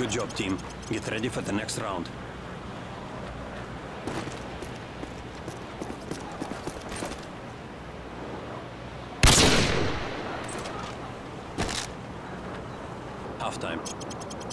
Good job, team. Get ready for the next round. Half time.